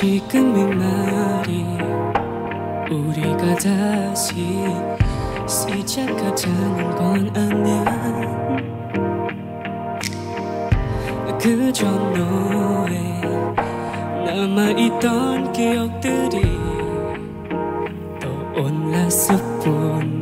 지금의 말이 우리가 다시 시작하자는 건 아니야. 그저 너의 남아있던 기억들이 떠올랐을 뿐.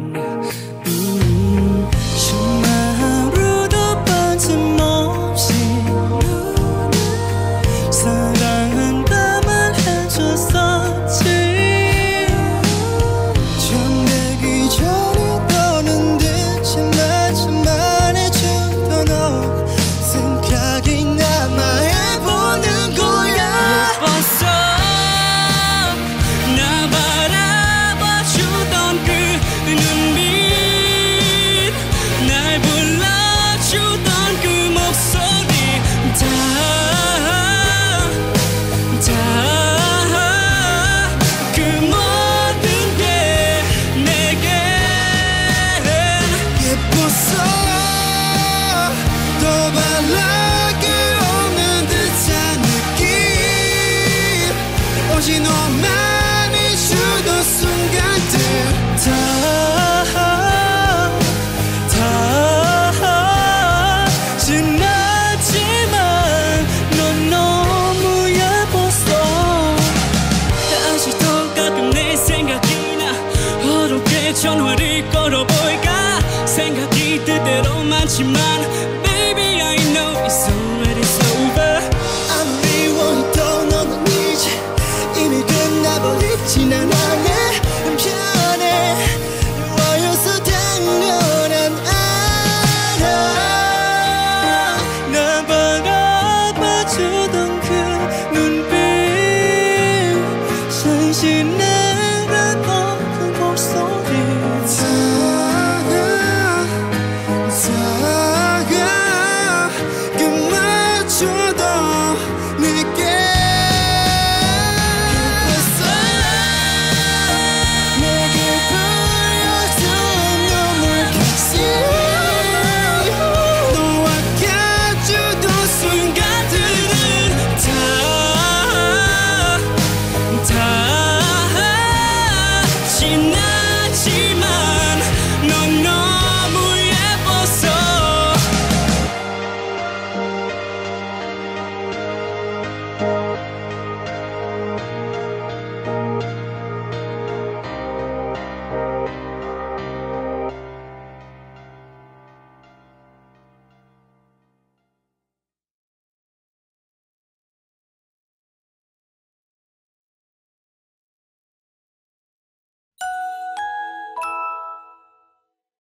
너만이 주던 순간들 다 지나지만 넌 너무 예뻤어. 다시 똑같은 내 생각이나 어렵게 전화를 걸어볼까. 생각이 뜻대로 많지만